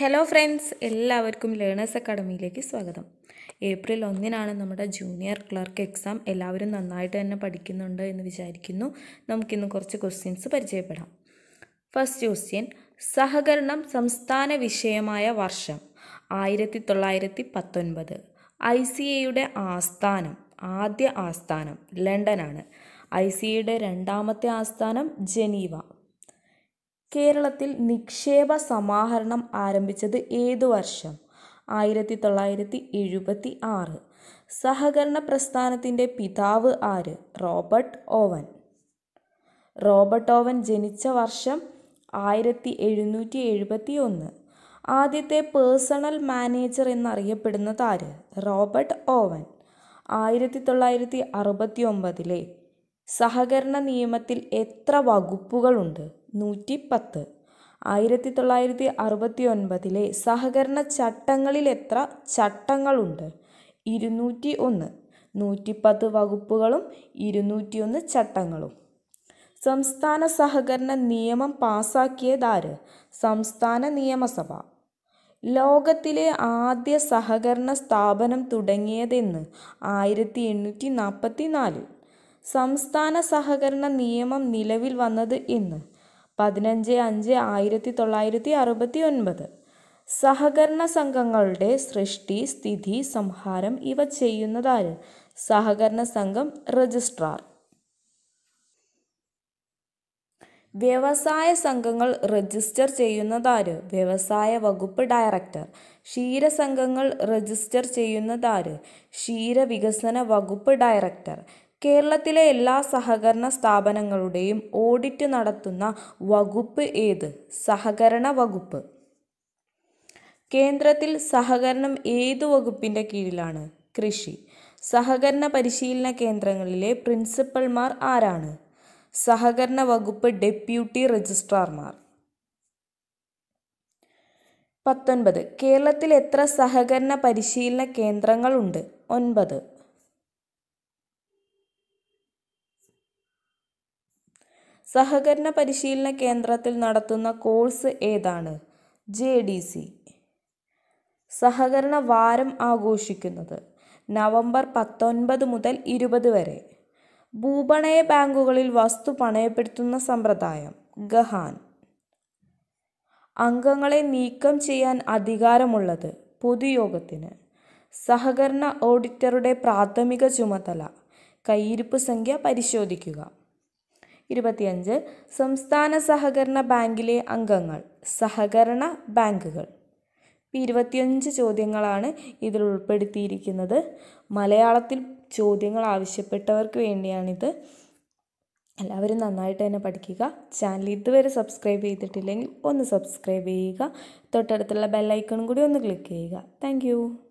Hello friends, എല്ലാവർക്കും learners അക്കാദമിയിലേക്ക് സ്വാഗതം. ഏപ്രിൽ 1 നാണ് നമ്മുടെ ജൂനിയർ ക്ലർക്ക് എക്സാം. എല്ലാവരും നന്നായിട്ട് തന്നെ പഠിക്കുന്നുണ്ട് എന്ന് വിചാരിക്കുന്നു. നമുക്ക് ഇന്ന് കുറച്ച് ക്വസ്റ്റ്യൻസ് പരിചയപ്പെടാം. ഫസ്റ്റ് ക്വസ്റ്റ്യൻ, സഹകരണം സംസ്ഥാന വിഷയമായ വർഷം 1919. ഐസിഎയുടെ ആസ്ഥാനം, ആദ്യ ആസ്ഥാനം ലണ്ടനാണ്. ഐസിഎയുടെ രണ്ടാമത്തെ ആസ്ഥാനം ജനീവ. കേരളത്തിൽ നിക്ഷേപ സമാഹരണം ആരംഭിച്ചത് ഏതു വർഷം? 1976. സഹകരണ പ്രസ്ഥാനത്തിൻ്റെ പിതാവ് ആര്? റോബർട്ട് ഓവൻ ജനിച്ച വർഷം 1771. ആദ്യത്തെ പേഴ്സണൽ മാനേജർ എന്നറിയപ്പെടുന്നത് ആര്? Robert oven. 1969 സഹകരണ നിയമത്തിൽ എത്ര വകുപ്പുകളുണ്ട്? 110. 1969 സഹകരണ ചട്ടങ്ങളിൽ എത്ര ചട്ടങ്ങളുണ്ട്? 201. 110 വകുപ്പുകളും 201 ചട്ടങ്ങളും. സംസ്ഥാന സഹകരണ നിയമം പാസാക്കിയതാര്? സംസ്ഥാന നിയമസഭ. ലോകത്തിലെ ആദ്യ സഹകരണ സ്ഥാപനം തുടങ്ങിയതെന്ന്? 1844. സംസ്ഥാന സഹകരണ നിയമം നിലവിൽ വന്നത് എന്ന്? 15/5/1969. സഹകരണ സംഘങ്ങളുടെ സൃഷ്ടി, സ്ഥിതി, സംഹാരം ഇവ ചെയ്യുന്നതാര്? സഹകരണ സംഘം രജിസ്ട്രാർ. വ്യവസായ സംഘങ്ങൾ രജിസ്റ്റർ ചെയ്യുന്നതാര്? വ്യവസായ വകുപ്പ് ഡയറക്ടർ. ക്ഷീരസംഘങ്ങൾ രജിസ്റ്റർ ചെയ്യുന്നതാര്? ക്ഷീരവികസന വകുപ്പ് ഡയറക്ടർ. കേരളത്തിലെ എല്ലാ സഹകരണ സ്ഥാപനങ്ങളുടെയും ഓഡിറ്റ് നടത്തുന്ന വകുപ്പ് ഏത്? സഹകരണ വകുപ്പ്. കേന്ദ്രത്തിൽ സഹകരണം ഏതു വകുപ്പിൻ്റെ കീഴിലാണ്? കൃഷി. സഹകരണ പരിശീലന കേന്ദ്രങ്ങളിലെ പ്രിൻസിപ്പൽമാർ ആരാണ്? സഹകരണ വകുപ്പ് ഡെപ്യൂട്ടി രജിസ്ട്രാർമാർ. 19 കേരളത്തിൽ എത്ര സഹകരണ പരിശീലന കേന്ദ്രങ്ങളുണ്ട്? 9. സഹകരണ പരിശീലന കേന്ദ്രത്തിൽ നടത്തുന്ന കോഴ്സ് ഏതാണ്? JDC. സഹകരണ വാരം ആഘോഷിക്കുന്നത് നവംബർ 19 മുതൽ 20 വരെ. ഭൂപണയ ബാങ്കുകളിൽ വസ്തു പണയപ്പെടുത്തുന്ന സമ്പ്രദായം ഗഹാൻ. അംഗങ്ങളെ നീക്കം ചെയ്യാൻ അധികാരമുള്ളത് പൊതുയോഗത്തിന്. സഹകരണ ഓഡിറ്ററുടെ പ്രാഥമിക ചുമതല കയ്യിരിപ്പ് സംഖ്യ പരിശോധിക്കുക. 25 സംസ്ഥാന സഹകരണ ബാങ്കിലെ അംഗങ്ങൾ സഹകരണ ബാങ്കുകൾ. 25 ചോദ്യങ്ങളാണ് ഇതിൽ ഉൾപ്പെടുത്തിയിരിക്കുന്നത്. മലയാളത്തിൽ ചോദ്യങ്ങൾ ആവശ്യപ്പെട്ടവർക്ക് വേണ്ടിയാണിത്. എല്ലാവരും നന്നായിട്ട് തന്നെ പഠിക്കുക. ചാനൽ ഇതുവരെ സബ്സ്ക്രൈബ് ചെയ്തിട്ടില്ലെങ്കിൽ ഒന്ന് സബ്സ്ക്രൈബ് ചെയ്യുക. തൊട്ടടുത്തുള്ള ബെല്ലൈക്കണും കൂടി ഒന്ന് ക്ലിക്ക് ചെയ്യുക. താങ്ക്